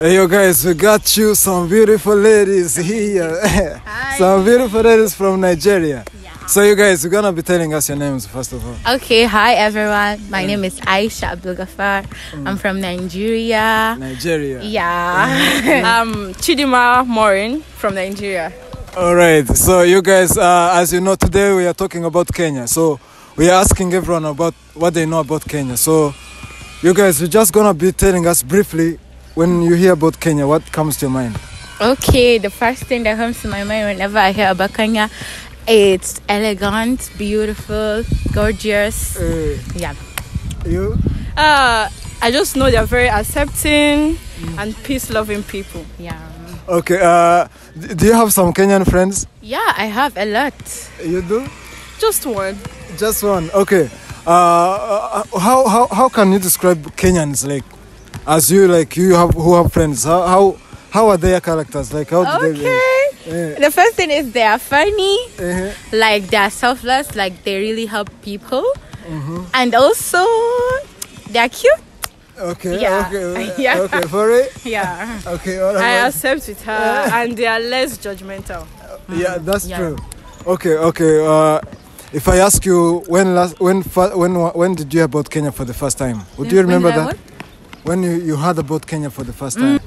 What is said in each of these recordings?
Hey yo guys, we got you some beautiful ladies here. Some beautiful ladies from Nigeria. Yeah. So you guys, you're gonna be telling us your names first of all. Okay, hi everyone. My name is Aisha Abdul Ghaffar. I'm from Nigeria. Nigeria. Yeah. Chidima Morin from Nigeria. Alright, so you guys, as you know, today we are talking about Kenya. So we are asking everyone about what they know about Kenya. So you guys, you're just gonna be telling us briefly. When you hear about Kenya, what comes to your mind? Okay, the first thing that comes to my mind whenever I hear about Kenya, it's elegant, beautiful, gorgeous. Yeah. You? I just know they're very accepting and peace-loving people. Yeah. Okay, do you have some Kenyan friends? Yeah, I have a lot. You do? Just one. Just one, okay. How can you describe Kenyans, like, as you like you have who have friends, how are their characters, like how do they the first thing is they are funny, like they are selfless, like they really help people, and also they are cute. Okay, yeah. Okay, yeah. Okay, for it. Yeah. Okay, all right. I accept it, and they are less judgmental. Yeah, that's true. Okay, okay. If I ask you when did you hear about Kenya for the first time? Would you remember that? When you heard about Kenya for the first time?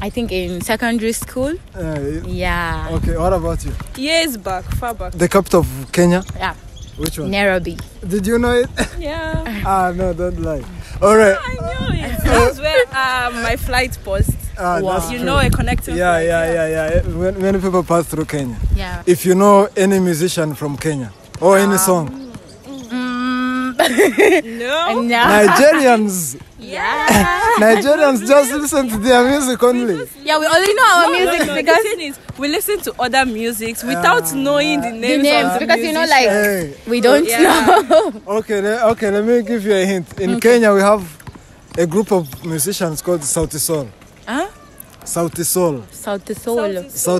I think in secondary school. Yeah. Okay, what about you? Years back, far back. The capital of Kenya? Yeah. Which one? Nairobi. Did you know it? Yeah. No, don't lie. All right. I knew it. That's where my flight paused. Wow. You know, a connecting flight. Yeah. Many people pass through Kenya. Yeah. If you know any musician from Kenya or any song. No. Nigerians. Yeah. Nigerians just listen to their music only. Yeah, we only know our music because the thing is, we listen to other musics without knowing the names of because musicians. You know, like we don't know. Okay. Let me give you a hint. In Kenya, we have a group of musicians called Sauti Sol. Huh? Sauti Sol. Sauti Sol.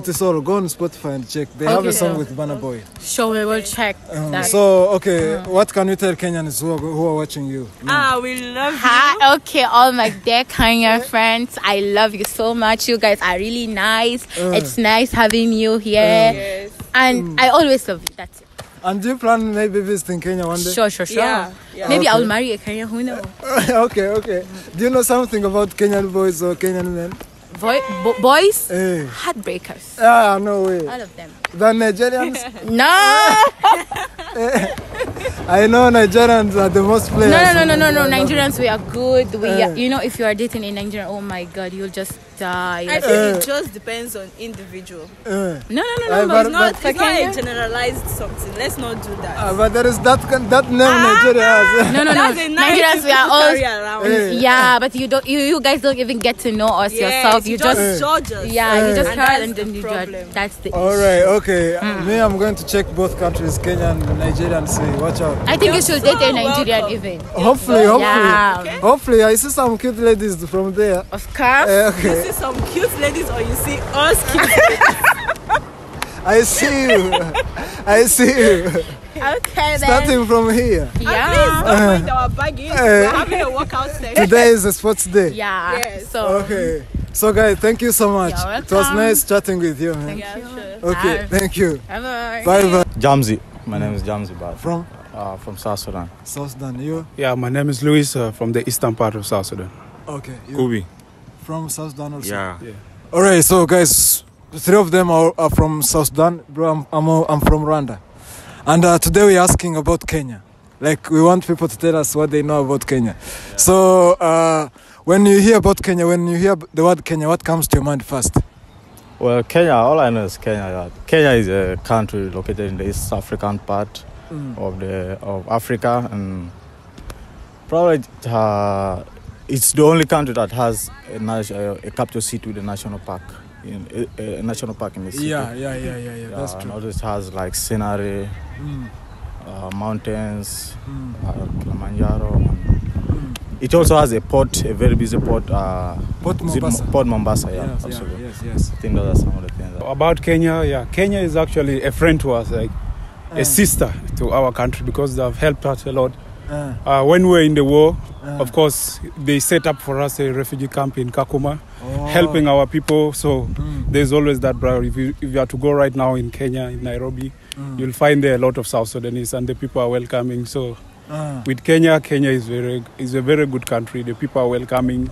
Sauti Sol. Go on Spotify and check. They have a song with Burna Boy. Sure, we will check. So, okay, what can you tell Kenyans who are watching you? We love you. Okay, all my dear Kenyan friends, I love you so much. You guys are really nice. It's nice having you here. Yes. And I always love you. That's it. And do you plan maybe visiting Kenya one day? Sure. Yeah. Maybe I'll marry a Kenyan, who knows? Okay. Do you know something about Kenyan boys or Kenyan men? Boys, heartbreakers. No way. All of them. The Nigerians? No. I know Nigerians are the most players. No. Nigerians, we are good. You know, if you are dating a Nigerian, oh my God, you'll just die. I think it just depends on individual. No. But it's not a generalized something. Let's not do that. But there is that name Nigeria has. No. Nigerians, we are all around. Yeah, but you guys don't even get to know us yourself. You just judge us. Yeah, you just heard and then you judge. That's the issue. All right, okay. Me, I'm going to check both countries, Kenya and Nigeria, and say, watch out. I think you should date a Nigerian even. Hopefully. Yeah. Okay. Hopefully, I see some cute ladies from there. Of course. Okay. You see some cute ladies or you see us cute ladies? I see you. Okay, then. Starting from here. Yeah. Please don't mind our baggage. We're having a workout session. Today is a sports day. Yeah. Yes. So. Okay. So guys, thank you so much. It was nice chatting with you, man. Thank you. Okay, thank you. Bye. Jamzi. My name is Jamzi Bad. From South Sudan. South Sudan, you? Yeah, my name is Louis from the eastern part of South Sudan. Okay. Kubi. From South Sudan also? Yeah. Alright, so guys, the three of them are from South Sudan. Bro, I'm from Rwanda. And today we're asking about Kenya. Like, we want people to tell us what they know about Kenya. Yeah. So, when you hear about Kenya, when you hear the word Kenya, what comes to your mind first? Well, Kenya, all I know is Kenya. Kenya is a country located in the East African part of Africa, and probably it's the only country that has a capital city with a national park. A national park in the city. Yeah. That's true. And all this has like scenery, mountains, Kilimanjaro. It also has a port, a very busy port. Port Mombasa, absolutely. Yes. I think those are some of the things. About Kenya, Kenya is actually a friend to us, like a sister to our country, because they have helped us a lot When we were in the war, of course, they set up for us a refugee camp in Kakuma, helping our people. So there's always that brotherhood. If you are to go right now in Kenya, in Nairobi, you'll find there a lot of South Sudanese, and the people are welcoming. So with Kenya, Kenya is a very good country. The people are welcoming.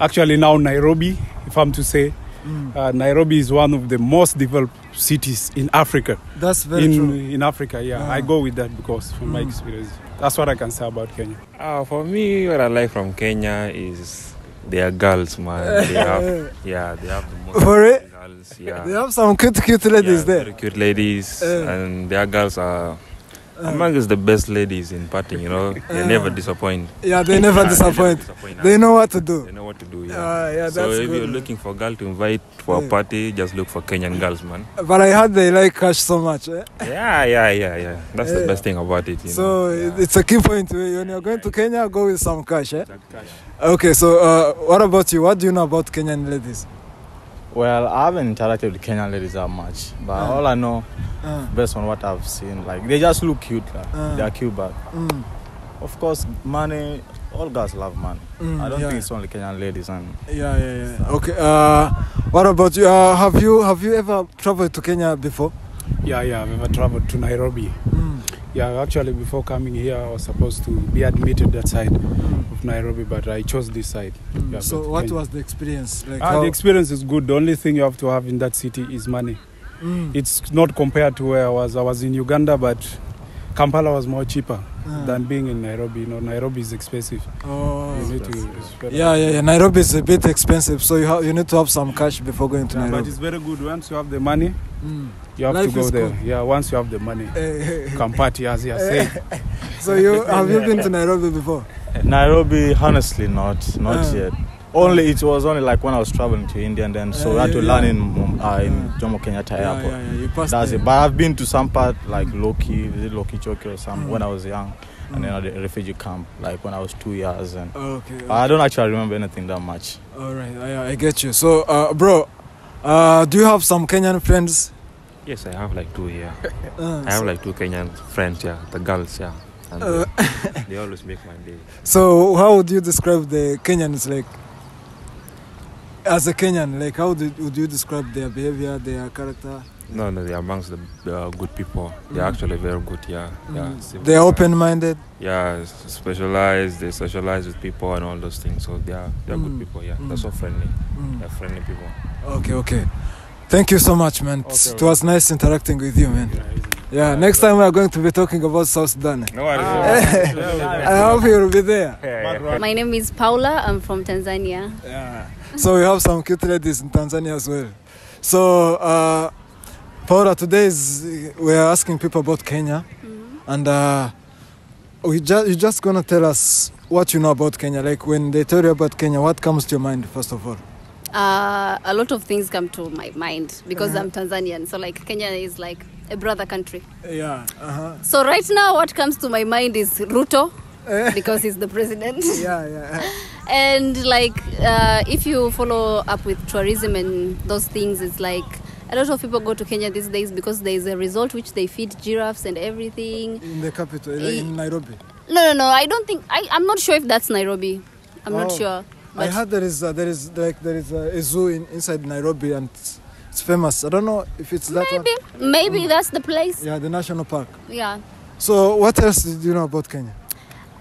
Actually, now Nairobi, if I'm to say, Nairobi is one of the most developed cities in Africa. That's very true. In Africa, yeah. I go with that because from my experience, that's what I can say about Kenya. For me, what I like from Kenya is their girls, man. They have the most girls. Yeah. They have some cute ladies there. Very cute ladies, and their girls are among the best ladies in parting, you know. They never disappoint. Yeah, they never disappoint. They know what to do. They know what to do, yeah. So that's if good, you're looking for a girl to invite for a party, just look for Kenyan girls, man. But I heard they like cash so much, eh? Yeah. That's the best thing about it, you know. It's a key point. When you're going to Kenya, go with some cash, eh? Okay, so what about you? What do you know about Kenyan ladies? Well, I haven't interacted with Kenyan ladies that much, but all I know, based on what I've seen, like they just look cute. They are cute, but of course, money. All girls love money. I don't think it's only Kenyan ladies. And so. Okay. What about you? Have you ever traveled to Kenya before? Yeah. I've ever traveled to Nairobi. Yeah, actually, before coming here, I was supposed to be admitted that side of Nairobi, but I chose this side. Yeah, so what was the experience? Like the experience is good. The only thing you have to have in that city is money. It's not compared to where I was. I was in Uganda, but Kampala was more cheaper than being in Nairobi. You know, Nairobi is expensive. Nairobi is a bit expensive, so you need to have some cash before going to Nairobi. But it's very good once you have the money. You have to go there. Good. Yeah, once you have the money, come party, as you say. So have you been to Nairobi before? Nairobi, honestly, not yet. It was only like when I was traveling to India, and then so I had to learn in Jomo Kenyatta Airport. That's it. But I've been to some part like Lokichogio or some when I was young, and then at the refugee camp like when I was 2 years. And I don't actually remember anything that much. All right, I get you. So, bro, do you have some Kenyan friends? Yes, I have like two here. I have like two Kenyan friends, yeah, the girls, yeah. And they always make my day. So, how would you describe the Kenyans like? As a Kenyan, like would you describe their behavior, their character? No, they are amongst the good people. They are actually very good, They are open-minded? Yeah, they socialize with people and all those things. So they are good people, They're so friendly. They're friendly people. Okay. Thank you so much, man. It was nice interacting with you, man. Yeah, next time we are going to be talking about South Sudan. No worries. I hope you'll be there. Yeah. My name is Paula. I'm from Tanzania. Yeah. So we have some cute ladies in Tanzania as well. So, Paula, today we are asking people about Kenya, and you're just gonna tell us what you know about Kenya. Like when they tell you about Kenya, what comes to your mind first of all? A lot of things come to my mind because I'm Tanzanian. So like Kenya is like a brother country. Yeah. So right now, what comes to my mind is Ruto. Because he's the president. And like if you follow up with tourism and those things, it's like a lot of people go to Kenya these days because there is a resort which they feed giraffes and everything. In the capital, in Nairobi? No, I don't think, I'm not sure if that's Nairobi. I'm not sure. But I heard there is a zoo inside Nairobi and it's famous. I don't know if it's that one. Maybe that's the place. Yeah, the national park. Yeah. So what else do you know about Kenya?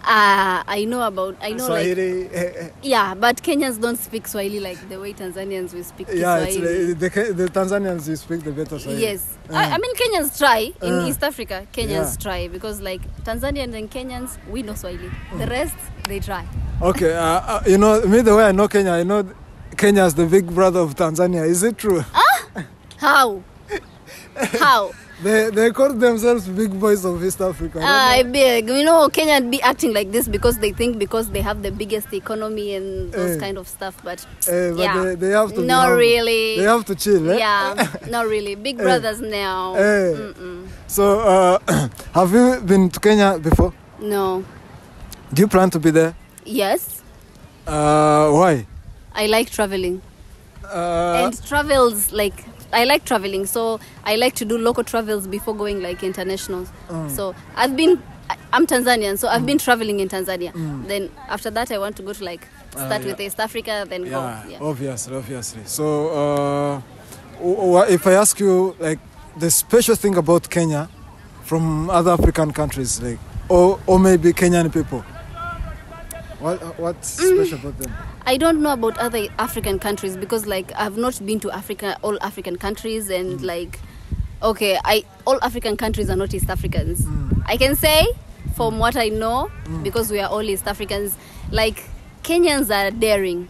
I know Swahili. But Kenyans don't speak Swahili like the way Tanzanians we speak Swahili. The Tanzanians you speak the better Swahili. Yes, I mean Kenyans try in East Africa. Kenyans try because like Tanzanians and Kenyans we know Swahili. The rest they try. Okay, you know me the way I know Kenya. I know Kenya is the big brother of Tanzania. Is it true? How? How? They call themselves big boys of East Africa. Big. You know, Kenya be acting like this because they have the biggest economy and those kind of stuff. But they have to. Not really. They have to chill. Yeah, not really. Big brothers now. So, have you been to Kenya before? No. Do you plan to be there? Yes. Why? I like traveling. And travels like. I like traveling, so I like to do local travels before going like internationals. So I've been I'm Tanzanian, so I've been traveling in Tanzania. Then after that, I want to go to like start with East Africa, then go. Yeah, obviously. So if I ask you like the special thing about Kenya from other African countries, like or maybe Kenyan people, what's special about them? I don't know about other African countries because like I've not been to all African countries, and like all African countries are not East Africans. I can say from what I know, because we are all East Africans, like Kenyans are daring,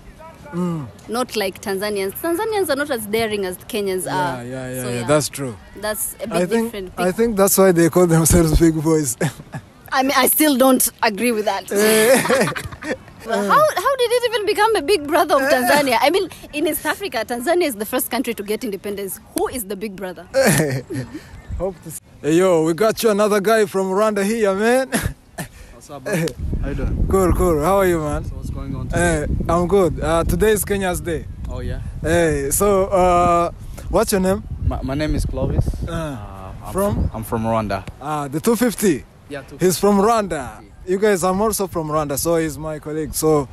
not like Tanzanians. Tanzanians are not as daring as Kenyans are. Yeah, that's true. That's a big different thing. I think that's why they call themselves big boys. I mean, I still don't agree with that. Well, how did it even become a big brother of Tanzania? I mean, in East Africa, Tanzania is the first country to get independence. Who is the big brother? Hey, yo, we got you another guy from Rwanda here, man. What's up, man? How you doing? Cool. How are you, man? So what's going on today? I'm good. Today is Kenya's day. Oh, yeah? Hey, so, what's your name? My name is Clovis. I'm from Rwanda. The 250? Yeah, 250. He's from Rwanda. You guys, I'm also from Rwanda, so he's my colleague. So,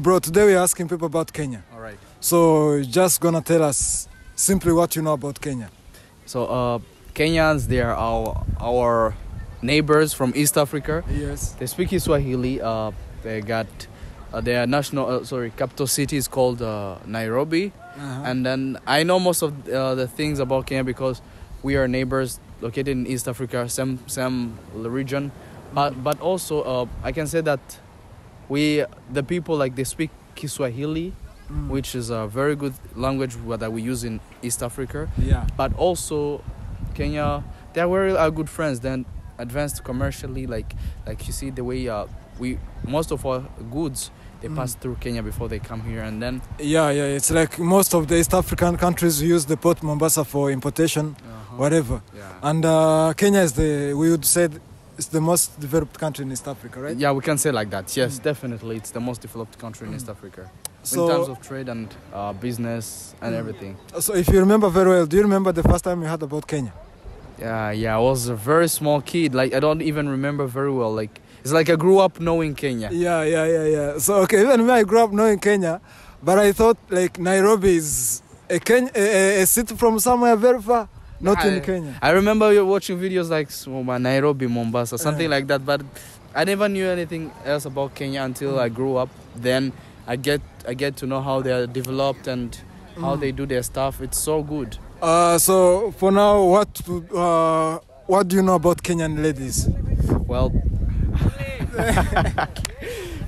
bro, today we're asking people about Kenya. All right. So, just gonna tell us simply what you know about Kenya. So, Kenyans, they are our neighbors from East Africa. Yes. They speak Swahili. They got their national, capital city is called Nairobi. Uh-huh. And then I know most of the things about Kenya because we are neighbors located in East Africa, same region. But also, I can say that the people, like, they speak Kiswahili, which is a very good language that we use in East Africa. Yeah. But also, Kenya, they were our good friends. Then advanced commercially, like you see the way most of our goods they pass through Kenya before they come here, and then it's like most of the East African countries use the port Mombasa for importation, whatever. Yeah. And Kenya is it's the most developed country in East Africa, right? Yeah, we can say like that. Yes, definitely. It's the most developed country in East Africa. So, in terms of trade and business and everything. So if you remember very well, do you remember the first time you heard about Kenya? Yeah. I was a very small kid. Like, I don't even remember very well. Like, it's like I grew up knowing Kenya. Yeah. So, okay, even when I grew up knowing Kenya, but I thought, like, Nairobi is a city from somewhere very far. Not in Kenya. I remember watching videos like Nairobi, Mombasa, something like that. But I never knew anything else about Kenya until I grew up. Then I get to know how they are developed and how they do their stuff. It's so good. So for now, what do you know about Kenyan ladies? Well,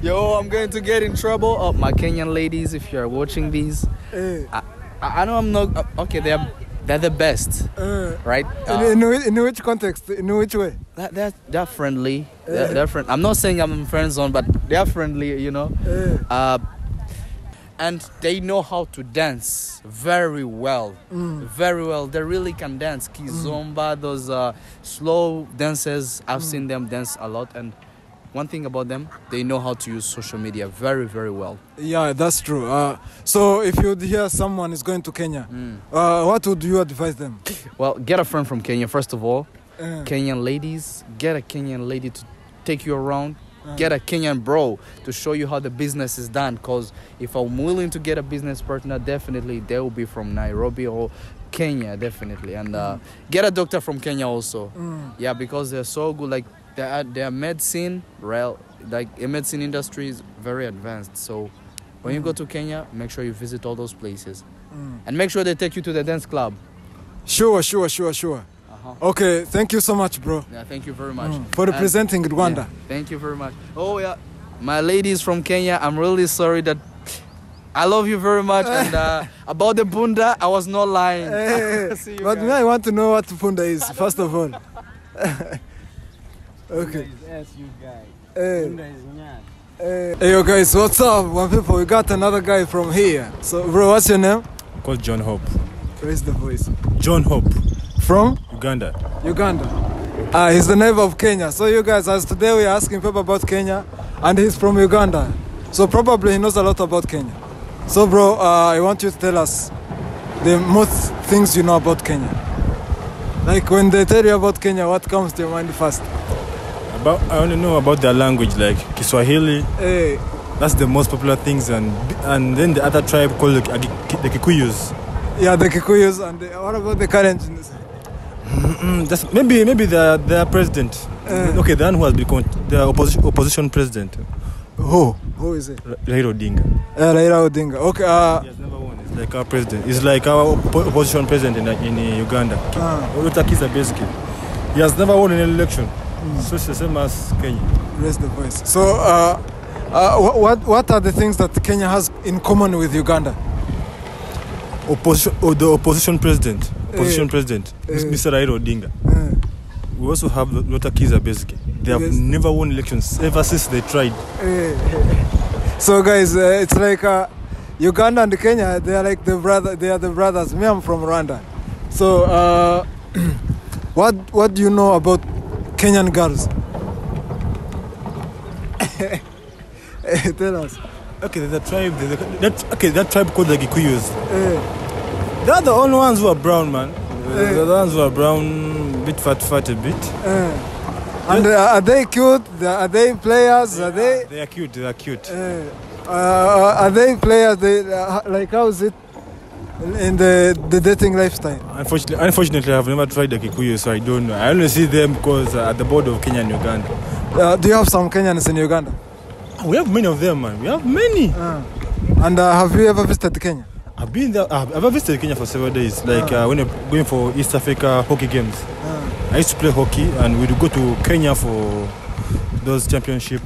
yo, I'm going to get in trouble. Oh, my Kenyan ladies, if you are watching these, I know I'm not okay. They're the best, right? In which context? In which way? They're friendly. They're friend. I'm not saying I'm in friend zone, but they're friendly, you know. And they know how to dance very well. Very well. They really can dance. Kizomba, those slow dancers. I've seen them dance a lot. And one thing about them, they know how to use social media very, very well. Yeah, that's true. So if you hear someone is going to Kenya, what would you advise them? Well, get a friend from Kenya, first of all. Kenyan ladies, get a Kenyan lady to take you around. Get a Kenyan bro to show you how the business is done, because if I'm willing to get a business partner, definitely they will be from Nairobi or Kenya, definitely. And get a doctor from Kenya also. Yeah, because they're so good. Like, their medicine, medicine industry is very advanced. So when you go to Kenya, make sure you visit all those places. And make sure they take you to the dance club. Sure. Okay, thank you so much, bro. Yeah, thank you very much. For representing Rwanda. Yeah, thank you very much. Oh, yeah. My ladies from Kenya, I'm really sorry that I love you very much. And about the Bunda, I was not lying. But now I want to know what Bunda is, first of all. Okay. Hey, yo, guys, what's up? One people, we got another guy from here. So, bro, what's your name? Called John Hope. Where's the voice? John Hope. From? Uganda. He's the neighbor of Kenya. So you guys, as today we're asking people about Kenya, and he's from Uganda. So probably he knows a lot about Kenya. So bro, I want you to tell us the most things you know about Kenya. Like when they tell you about Kenya, what comes to your mind first? But I only know about their language, like Kiswahili. Hey. That's the most popular things, and then the other tribe called the Kikuyus. Yeah, the Kikuyus, and what about the current? Maybe their president. Okay, the one who has become the opposition president. Who is it? Raila Odinga. Raila Odinga. Okay. He has never won. It's like our president. It's like our opposition president in Uganda. Ruto Kisa basically. He has never won an election. So it's the same as Kenya. Raise the voice. So. What are the things that Kenya has in common with Uganda? The opposition president, Mr. Raila Odinga. We also have Lokichogio basically. They have never won elections ever since they tried. So guys, it's like Uganda and Kenya. They are like They are the brothers. Me, I'm from Rwanda. So what do you know about Kenyan girls? Tell us. Okay, there's a tribe. That tribe called the Kikuyus. They're the only ones who are brown, man. They're the ones who are brown, bit fat a bit. And are they cute? Are they players? Are they? They are cute. They are cute. Are they players? Like how is it in the dating lifestyle? Unfortunately, I've never tried the Kikuyu, so I don't know. I only see them because at the border of Kenya and Uganda. Do you have some Kenyans in Uganda? We have many of them, man. We have many. And have you ever visited Kenya? I've been there. I've visited Kenya for several days. Like when I'm going for East Africa hockey games. I used to play hockey, and we'd go to Kenya for those championship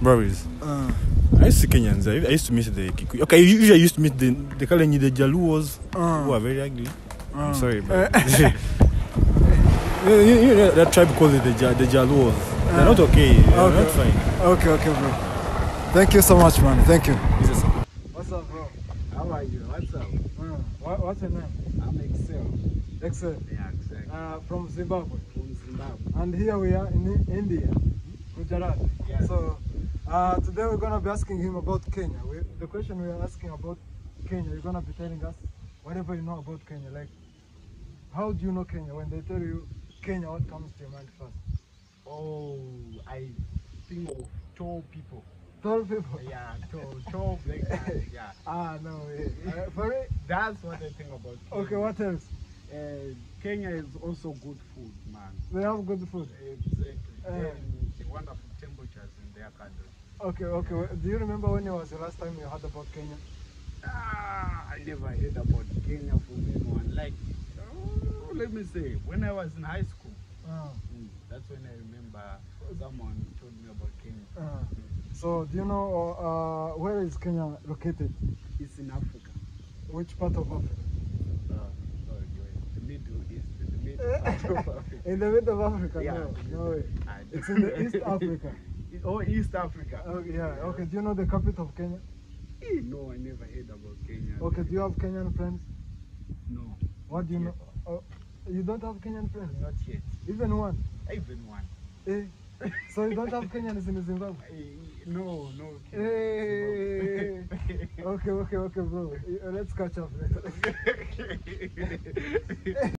rallies. I used to see Kenyans. I used to meet the Kikuyu. Okay, usually I used to meet the Kalenjin, the Jaluos, who are very ugly. I'm sorry, but you know that tribe called it the Jaluos. They're not okay. They're not fine. Okay, bro. Thank you so much, man. Thank you. What's up, bro? How are you? What's up? What's your name? I'm Excel. Excel? Yeah, Excel. From Zimbabwe? From Zimbabwe. And here we are in India, Gujarat. Yes. So, today we're going to be asking him about Kenya. The question we are asking about Kenya, you're going to be telling us whatever you know about Kenya. Like, how do you know Kenya? When they tell you Kenya, what comes to your mind first? Oh, I think of tall people. Tall people? Yeah, tall black guys, yeah. No way. Sorry? That's what I think about Kenya. Okay, what else? Kenya is also good food, man. They have good food? Exactly. The wonderful temperatures in their country. Okay. Well, do you remember when it was the last time you heard about Kenya? I never heard about Kenya from anyone. Like, let me say, when I was in high school, that's when I remember someone told me about Kenya. So, do you know where is Kenya located? It's in Africa. Which part of Africa? The Middle East. The middle part of Africa. In the middle of Africa? Yeah. No way. It's in the East Africa. East Africa. Okay, yeah. Okay, do you know the capital of Kenya? No, I never heard about Kenya. Okay, do you have Kenyan friends? No. What do you know? You don't have Kenyan friends? Not yet. Even one? Even one. So you don't have Kenyans in Zimbabwe? No. Okay, bro. Let's catch up later.